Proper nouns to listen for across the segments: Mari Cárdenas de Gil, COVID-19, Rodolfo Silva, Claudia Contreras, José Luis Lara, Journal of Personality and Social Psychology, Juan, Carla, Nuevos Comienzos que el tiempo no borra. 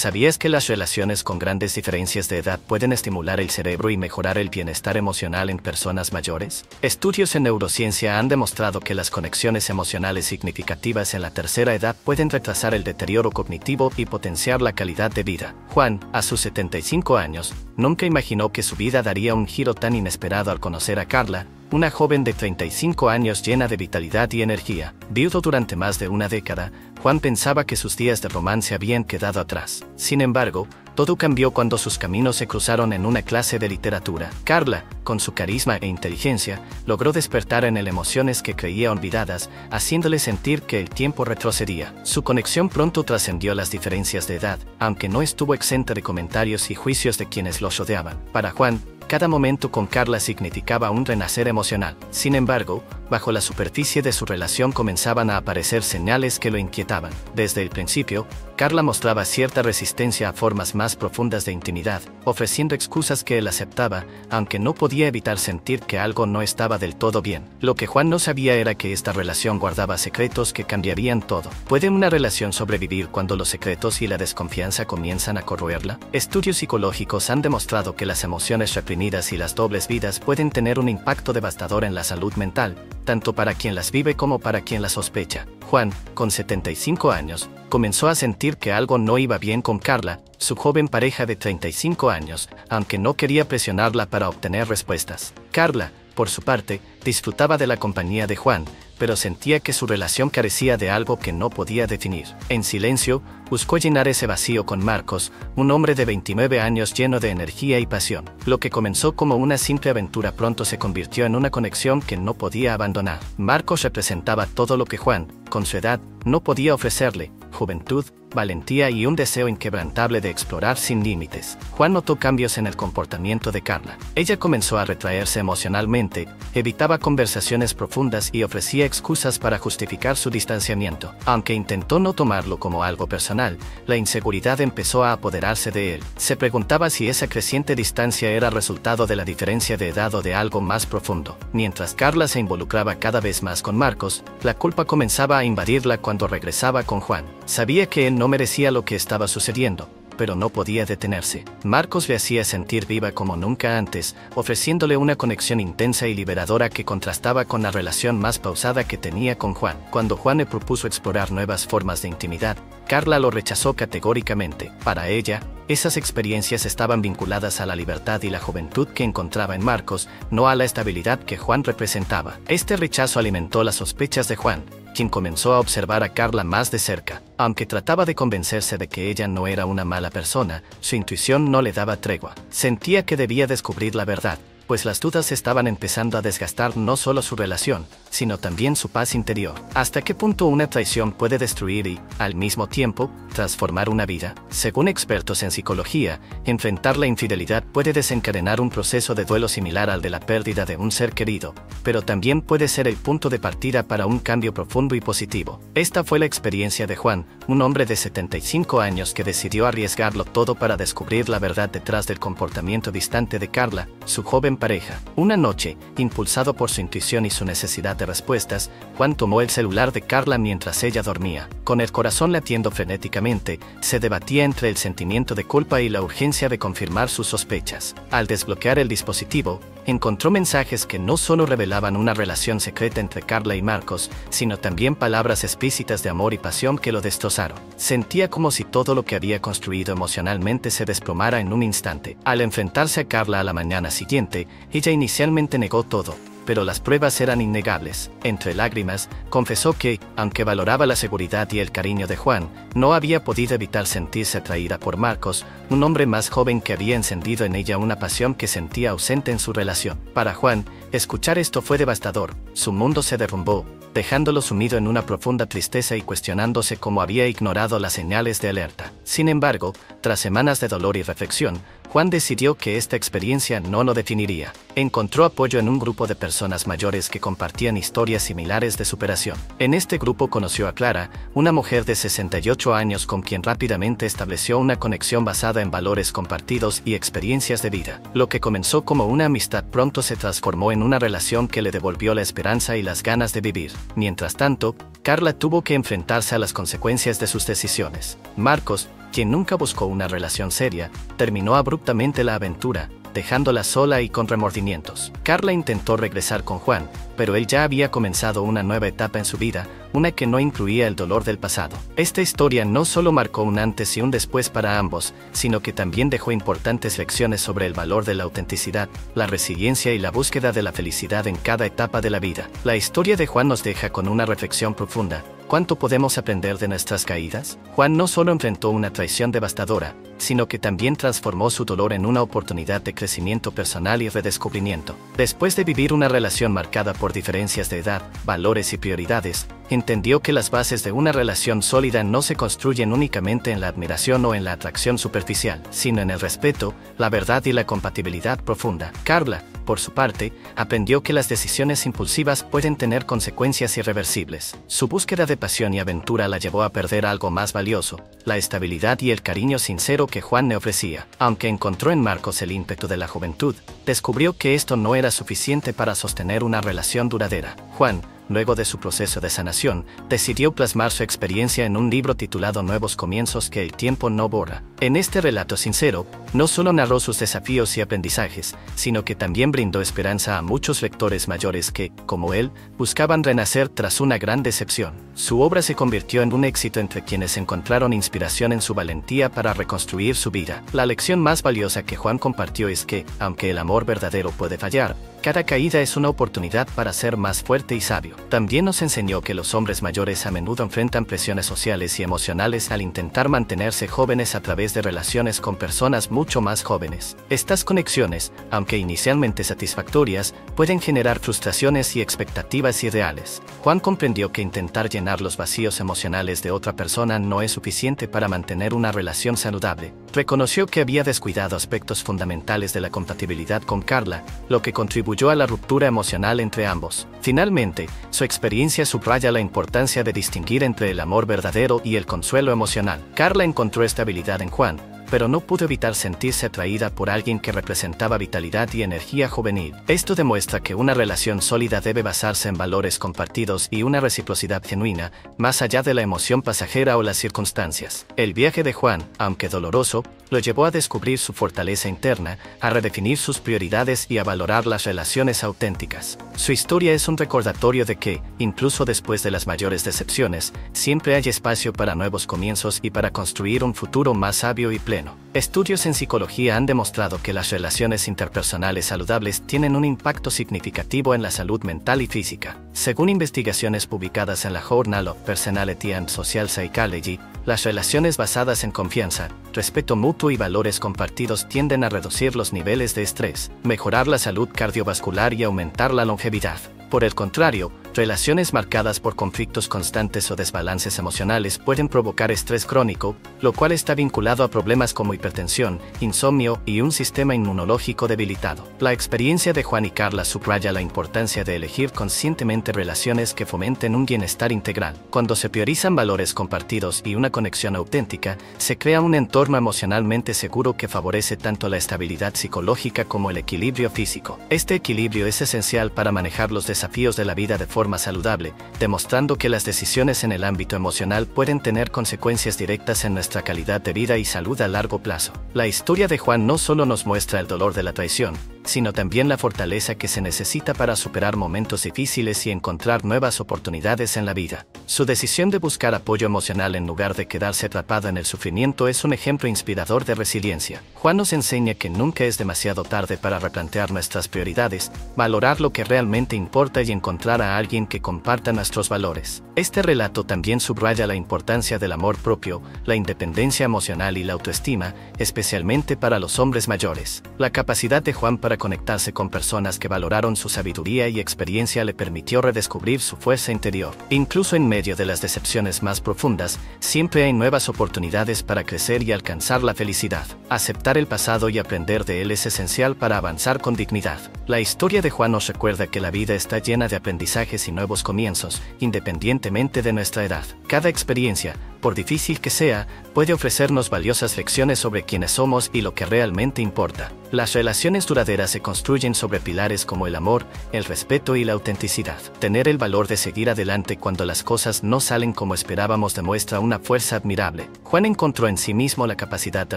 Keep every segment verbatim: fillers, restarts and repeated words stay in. ¿Sabías que las relaciones con grandes diferencias de edad pueden estimular el cerebro y mejorar el bienestar emocional en personas mayores? Estudios en neurociencia han demostrado que las conexiones emocionales significativas en la tercera edad pueden retrasar el deterioro cognitivo y potenciar la calidad de vida. Juan, a sus setenta y cinco años, nunca imaginó que su vida daría un giro tan inesperado al conocer a Carla, una joven de treinta y cinco años llena de vitalidad y energía. Viudo durante más de una década, Juan pensaba que sus días de romance habían quedado atrás. Sin embargo, todo cambió cuando sus caminos se cruzaron en una clase de literatura. Carla, con su carisma e inteligencia, logró despertar en él emociones que creía olvidadas, haciéndole sentir que el tiempo retrocedía. Su conexión pronto trascendió las diferencias de edad, aunque no estuvo exenta de comentarios y juicios de quienes lo rodeaban. Para Juan, cada momento con Carla significaba un renacer emocional. Sin embargo, bajo la superficie de su relación comenzaban a aparecer señales que lo inquietaban. Desde el principio, Carla mostraba cierta resistencia a formas más profundas de intimidad, ofreciendo excusas que él aceptaba, aunque no podía evitar sentir que algo no estaba del todo bien. Lo que Juan no sabía era que esta relación guardaba secretos que cambiarían todo. ¿Puede una relación sobrevivir cuando los secretos y la desconfianza comienzan a corroerla? Estudios psicológicos han demostrado que las emociones reprimidas y las dobles vidas pueden tener un impacto devastador en la salud mental, tanto para quien las vive como para quien las sospecha. Juan, con setenta y cinco años, comenzó a sentir que algo no iba bien con Carla, su joven pareja de treinta y cinco años, aunque no quería presionarla para obtener respuestas. Carla, por su parte, disfrutaba de la compañía de Juan, pero sentía que su relación carecía de algo que no podía definir. En silencio, buscó llenar ese vacío con Marcos, un hombre de veintinueve años lleno de energía y pasión. Lo que comenzó como una simple aventura pronto se convirtió en una conexión que no podía abandonar. Marcos representaba todo lo que Juan, con su edad, no podía ofrecerle: juventud, valentía y un deseo inquebrantable de explorar sin límites. Juan notó cambios en el comportamiento de Carla. Ella comenzó a retraerse emocionalmente, evitaba conversaciones profundas y ofrecía excusas para justificar su distanciamiento. Aunque intentó no tomarlo como algo personal, la inseguridad empezó a apoderarse de él. Se preguntaba si esa creciente distancia era resultado de la diferencia de edad o de algo más profundo. Mientras Carla se involucraba cada vez más con Marcos, la culpa comenzaba a invadirla cuando regresaba con Juan. Sabía que él no merecía lo que estaba sucediendo, pero no podía detenerse. Marcos le hacía sentir viva como nunca antes, ofreciéndole una conexión intensa y liberadora que contrastaba con la relación más pausada que tenía con Juan. Cuando Juan le propuso explorar nuevas formas de intimidad, Carla lo rechazó categóricamente. Para ella, esas experiencias estaban vinculadas a la libertad y la juventud que encontraba en Marcos, no a la estabilidad que Juan representaba. Este rechazo alimentó las sospechas de Juan, quien comenzó a observar a Carla más de cerca. Aunque trataba de convencerse de que ella no era una mala persona, su intuición no le daba tregua. Sentía que debía descubrir la verdad, pues las dudas estaban empezando a desgastar no solo su relación, sino también su paz interior. ¿Hasta qué punto una traición puede destruir y, al mismo tiempo, transformar una vida? Según expertos en psicología, enfrentar la infidelidad puede desencadenar un proceso de duelo similar al de la pérdida de un ser querido, pero también puede ser el punto de partida para un cambio profundo y positivo. Esta fue la experiencia de Juan, un hombre de setenta y cinco años que decidió arriesgarlo todo para descubrir la verdad detrás del comportamiento distante de Carla, su joven pareja. Una noche, impulsado por su intuición y su necesidad de respuestas, Juan tomó el celular de Carla mientras ella dormía. Con el corazón latiendo frenéticamente, se debatía entre el sentimiento de culpa y la urgencia de confirmar sus sospechas. Al desbloquear el dispositivo, encontró mensajes que no solo revelaban una relación secreta entre Carla y Marcos, sino también palabras explícitas de amor y pasión que lo destrozaron. Sentía como si todo lo que había construido emocionalmente se desplomara en un instante. Al enfrentarse a Carla a la mañana siguiente, ella inicialmente negó todo, pero las pruebas eran innegables. Entre lágrimas, confesó que, aunque valoraba la seguridad y el cariño de Juan, no había podido evitar sentirse atraída por Marcos, un hombre más joven que había encendido en ella una pasión que sentía ausente en su relación. Para Juan, escuchar esto fue devastador. Su mundo se derrumbó, dejándolo sumido en una profunda tristeza y cuestionándose cómo había ignorado las señales de alerta. Sin embargo, tras semanas de dolor y reflexión, Juan decidió que esta experiencia no lo definiría. Encontró apoyo en un grupo de personas mayores que compartían historias similares de superación. En este grupo conoció a Clara, una mujer de sesenta y ocho años con quien rápidamente estableció una conexión basada en valores compartidos y experiencias de vida. Lo que comenzó como una amistad pronto se transformó en una relación que le devolvió la esperanza y las ganas de vivir. Mientras tanto, Carla tuvo que enfrentarse a las consecuencias de sus decisiones. Marcos, quien nunca buscó una relación seria, terminó abruptamente la aventura, dejándola sola y con remordimientos. Carla intentó regresar con Juan, pero él ya había comenzado una nueva etapa en su vida, una que no incluía el dolor del pasado. Esta historia no solo marcó un antes y un después para ambos, sino que también dejó importantes lecciones sobre el valor de la autenticidad, la resiliencia y la búsqueda de la felicidad en cada etapa de la vida. La historia de Juan nos deja con una reflexión profunda. ¿Cuánto podemos aprender de nuestras caídas? Juan no solo enfrentó una traición devastadora, sino que también transformó su dolor en una oportunidad de crecimiento personal y redescubrimiento. Después de vivir una relación marcada por diferencias de edad, valores y prioridades, entendió que las bases de una relación sólida no se construyen únicamente en la admiración o en la atracción superficial, sino en el respeto, la verdad y la compatibilidad profunda. Carla, por su parte, aprendió que las decisiones impulsivas pueden tener consecuencias irreversibles. Su búsqueda de pasión y aventura la llevó a perder algo más valioso, la estabilidad y el cariño sincero que Juan le ofrecía. Aunque encontró en Marcos el ímpetu de la juventud, descubrió que esto no era suficiente para sostener una relación duradera. Juan, luego de su proceso de sanación, decidió plasmar su experiencia en un libro titulado Nuevos Comienzos que el tiempo no borra. En este relato sincero, no solo narró sus desafíos y aprendizajes, sino que también brindó esperanza a muchos lectores mayores que, como él, buscaban renacer tras una gran decepción. Su obra se convirtió en un éxito entre quienes encontraron inspiración en su valentía para reconstruir su vida. La lección más valiosa que Juan compartió es que, aunque el amor verdadero puede fallar, cada caída es una oportunidad para ser más fuerte y sabio. También nos enseñó que los hombres mayores a menudo enfrentan presiones sociales y emocionales al intentar mantenerse jóvenes a través de relaciones con personas mucho más jóvenes. Estas conexiones, aunque inicialmente satisfactorias, pueden generar frustraciones y expectativas irreales. Juan comprendió que intentar llenar los vacíos emocionales de otra persona no es suficiente para mantener una relación saludable. Reconoció que había descuidado aspectos fundamentales de la compatibilidad con Carla, lo que contribuyó a la ruptura emocional entre ambos. Finalmente, su experiencia subraya la importancia de distinguir entre el amor verdadero y el consuelo emocional. Carla encontró estabilidad en Juan, pero no pudo evitar sentirse atraída por alguien que representaba vitalidad y energía juvenil. Esto demuestra que una relación sólida debe basarse en valores compartidos y una reciprocidad genuina, más allá de la emoción pasajera o las circunstancias. El viaje de Juan, aunque doloroso, lo llevó a descubrir su fortaleza interna, a redefinir sus prioridades y a valorar las relaciones auténticas. Su historia es un recordatorio de que, incluso después de las mayores decepciones, siempre hay espacio para nuevos comienzos y para construir un futuro más sabio y pleno. Estudios en psicología han demostrado que las relaciones interpersonales saludables tienen un impacto significativo en la salud mental y física. Según investigaciones publicadas en la Journal of Personality and Social Psychology, las relaciones basadas en confianza, respeto mutuo y valores compartidos tienden a reducir los niveles de estrés, mejorar la salud cardiovascular y aumentar la longevidad. Por el contrario, relaciones marcadas por conflictos constantes o desbalances emocionales pueden provocar estrés crónico, lo cual está vinculado a problemas como hipertensión, insomnio y un sistema inmunológico debilitado. La experiencia de Juan y Carla subraya la importancia de elegir conscientemente relaciones que fomenten un bienestar integral. Cuando se priorizan valores compartidos y una conexión auténtica, se crea un entorno emocionalmente seguro que favorece tanto la estabilidad psicológica como el equilibrio físico. Este equilibrio es esencial para manejar los desafíos desafíos de la vida de forma saludable, demostrando que las decisiones en el ámbito emocional pueden tener consecuencias directas en nuestra calidad de vida y salud a largo plazo. La historia de Juan no solo nos muestra el dolor de la traición, sino también la fortaleza que se necesita para superar momentos difíciles y encontrar nuevas oportunidades en la vida. Su decisión de buscar apoyo emocional en lugar de quedarse atrapado en el sufrimiento es un ejemplo inspirador de resiliencia. Juan nos enseña que nunca es demasiado tarde para replantear nuestras prioridades, valorar lo que realmente importa y encontrar a alguien que comparta nuestros valores. Este relato también subraya la importancia del amor propio, la independencia emocional y la autoestima, especialmente para los hombres mayores. La capacidad de Juan para conectarse con personas que valoraron su sabiduría y experiencia le permitió redescubrir su fuerza interior. Incluso en medio de las decepciones más profundas, siempre hay nuevas oportunidades para crecer y alcanzar la felicidad. Aceptar el pasado y aprender de él es esencial para avanzar con dignidad. La historia de Juan nos recuerda que la vida está llena de aprendizajes y nuevos comienzos, independientemente de nuestra edad. Cada experiencia, por difícil que sea, puede ofrecernos valiosas lecciones sobre quiénes somos y lo que realmente importa. Las relaciones duraderas se construyen sobre pilares como el amor, el respeto y la autenticidad. Tener el valor de seguir adelante cuando las cosas no salen como esperábamos demuestra una fuerza admirable. Juan encontró en sí mismo la capacidad de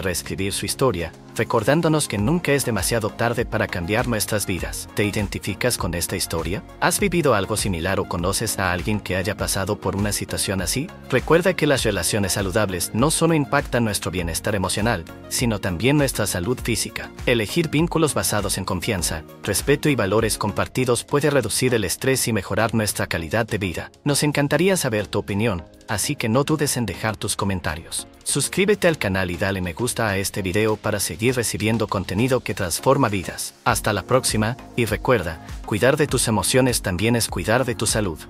reescribir su historia, recordándonos que nunca es demasiado tarde para cambiar nuestras vidas. ¿Te identificas con esta historia? ¿Has vivido algo similar o conoces a alguien que haya pasado por una situación así? Recuerda que las relaciones saludables no solo impactan nuestro bienestar emocional, sino también nuestra salud física. El Elegir vínculos basados en confianza, respeto y valores compartidos puede reducir el estrés y mejorar nuestra calidad de vida. Nos encantaría saber tu opinión, así que no dudes en dejar tus comentarios. Suscríbete al canal y dale me gusta a este video para seguir recibiendo contenido que transforma vidas. Hasta la próxima, y recuerda, cuidar de tus emociones también es cuidar de tu salud.